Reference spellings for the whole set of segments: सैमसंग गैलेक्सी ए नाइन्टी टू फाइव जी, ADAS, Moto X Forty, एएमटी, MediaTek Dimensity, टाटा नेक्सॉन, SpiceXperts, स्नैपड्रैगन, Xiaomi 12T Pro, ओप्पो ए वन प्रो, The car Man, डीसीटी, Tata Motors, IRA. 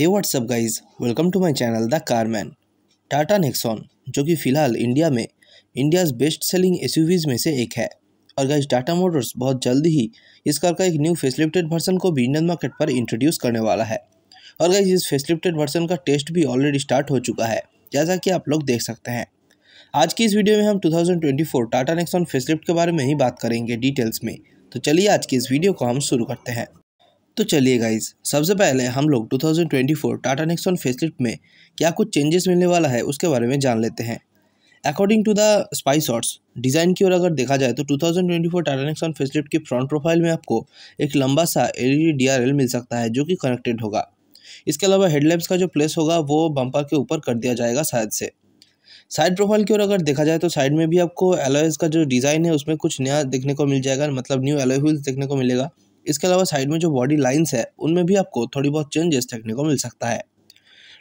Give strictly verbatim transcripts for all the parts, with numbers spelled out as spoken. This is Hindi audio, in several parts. Hey what's up guys, welcome to my channel the carman. टाटा नेक्सॉन जो कि फ़िलहाल इंडिया में इंडियाज़ बेस्ट सेलिंग एसयूवीज़ में से एक है और गाइज टाटा मोटर्स बहुत जल्दी ही इस कार का एक न्यू फेसलिफ्टेड वर्सन को भी इंडियन मार्केट पर इंट्रोड्यूस करने वाला है और गाइज इस फेसलिफ्टेड वर्सन का टेस्ट भी ऑलरेडी स्टार्ट हो चुका है, जैसा कि आप लोग देख सकते हैं। आज की इस वीडियो में हम two thousand twenty four टाटा नेक्सॉन facelift के बारे में ही बात करेंगे डिटेल्स में। तो चलिए आज की इस वीडियो को हम शुरू करते हैं। तो चलिए गाइज, सबसे पहले हम लोग two thousand twenty four टाटा नेक्सॉन facelift में क्या कुछ चेंजेस मिलने वाला है उसके बारे में जान लेते हैं। According to the spy shots design की ओर अगर देखा जाए तो two thousand twenty four टाटा नेक्सॉन facelift की फ्रंट प्रोफाइल में आपको एक लंबा सा एलईडी डीआरएल मिल सकता है जो कि कनेक्टेड होगा। इसके अलावा हेडलैम्प्स का जो प्लेस होगा वो बम्पर के ऊपर कर दिया जाएगा शायद से। साइड प्रोफाइल की ओर अगर देखा जाए तो साइड में भी आपको एलॉयज का जो डिज़ाइन है उसमें कुछ नया देखने को मिल जाएगा, मतलब न्यू एलॉय व्हील्स देखने को मिलेगा। इसके अलावा साइड में जो बॉडी लाइंस है उनमें भी आपको थोड़ी बहुत चेंजेस देखने को मिल सकता है।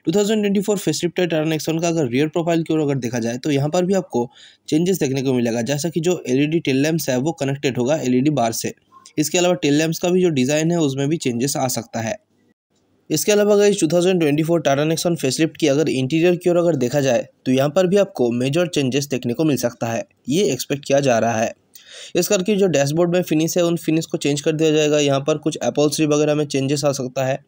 Two thousand twenty four facelift टाटा नेक्सॉन का अगर रियर प्रोफाइल की ओर अगर देखा जाए तो यहाँ पर भी आपको चेंजेस देखने को मिलेगा, जैसा कि जो एलईडी टेल लैम्प्स है वो कनेक्टेड होगा एलईडी बार से। इसके अलावा टेल लैम्प्स का भी जो डिज़ाइन है उसमें भी चेंजेस आ सकता है। इसके अलावा अगर two thousand twenty four टाटा नेक्सॉन facelift की अगर इंटीरियर की ओर अगर देखा जाए तो यहाँ पर भी आपको मेजर चेंजेस देखने को मिल सकता है, ये एक्सपेक्ट किया जा रहा है। इस करके जो डैशबोर्ड में फिनिश है उन फिनिश को चेंज कर दिया जाएगा। यहाँ पर कुछ अपहोल्स्ट्री वगैरह में चेंजेस आ सकता है।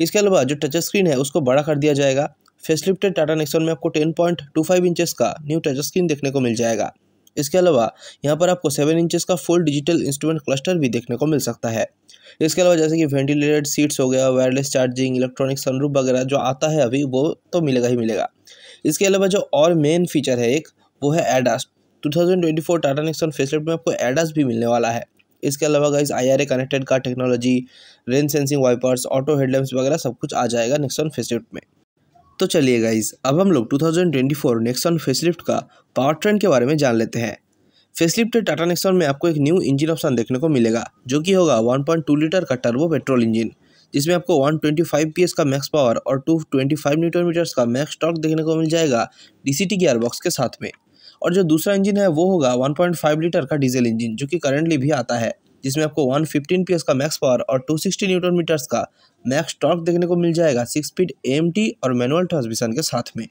इसके अलावा जो टच स्क्रीन है उसको बड़ा कर दिया जाएगा। फेसलिफ्टेड टाटा नेक्सॉन में आपको ten point two five inches का न्यू टच स्क्रीन देखने को मिल जाएगा। इसके अलावा यहाँ पर आपको सेवन इंचेस का फुल डिजिटल इंस्ट्रूमेंट क्लस्टर भी देखने को मिल सकता है। इसके अलावा जैसे कि वेंटिलेटेड सीट्स हो गया, वायरलेस चार्जिंग, इलेक्ट्रॉनिक सनरूफ वगैरह जो आता है अभी वो तो मिलेगा ही मिलेगा। इसके अलावा जो और मेन फीचर है एक वो है ADAS. Two thousand twenty four टाटा नेक्सॉन facelift में आपको एडास भी मिलने वाला है। इसके अलावा guys I R A connected car technology, rain sensing wipers, auto headlamps वगैरह सब कुछ आ जाएगा नेक्सॉन फेसलिफ्ट में। तो चलिए गाइस, अब हम लोग two thousand twenty four Nexon facelift का पावर ट्रेन के बारे में जान लेते हैं। फेसलिफ्टेड टाटा नेक्सॉन में आपको एक न्यू इंजन ऑप्शन देखने को मिलेगा जो कि होगा वन पॉइंट टू लीटर का टर्बो पेट्रोल इंजन, जिसमें आपको वन ट्वेंटी फ़ाइव पीएस का मैक्स पावर और two twenty five newton metres का मैक्स टॉर्क देखने को मिल जाएगा डीसीटी गियर बॉक्स के साथ में। और जो दूसरा इंजन है वो होगा वन पॉइंट फाइव लीटर का डीजल इंजन जो कि करंटली भी आता है, जिसमें आपको वन फिफ्टीन पीएस का मैक्स पावर और टू सिक्सटी न्यूटन मीटर्स का मैक्स टॉर्क देखने को मिल जाएगा सिक्स स्पीड एएमटी और मैनुअल ट्रांसमिशन के साथ में।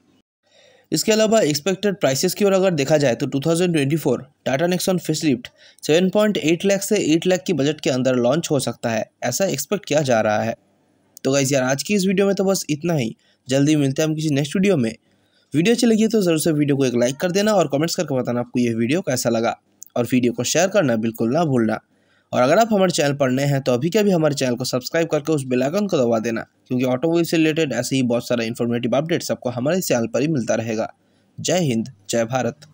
इसके अलावा एक्सपेक्टेड प्राइसेस की ओर अगर देखा जाए तो two thousand twenty four टाटा नेक्सॉन facelift seven point eight lakh से एट लाख की बजट के अंदर लॉन्च हो सकता है, ऐसा एक्सपेक्ट किया जा रहा है। तो गाइस यार, आज की इस वीडियो में तो बस इतना ही। जल्दी मिलते हैं हम किसी नेक्स्ट वीडियो में। वीडियो अच्छी लगी तो ज़रूर से वीडियो को एक लाइक कर देना और कमेंट्स करके बताना आपको ये वीडियो कैसा लगा, और वीडियो को शेयर करना बिल्कुल ना भूलना। और अगर आप हमारे चैनल पर नए हैं तो अभी के अभी हमारे चैनल को सब्सक्राइब करके उस बेल आइकन को दबा देना, क्योंकि ऑटोमोबाइल से रिलेटेड ऐसे ही बहुत सारा इन्फॉर्मेटिव अपडेट्स आपको हमारे चैनल पर ही मिलता रहेगा। जय हिंद, जय भारत।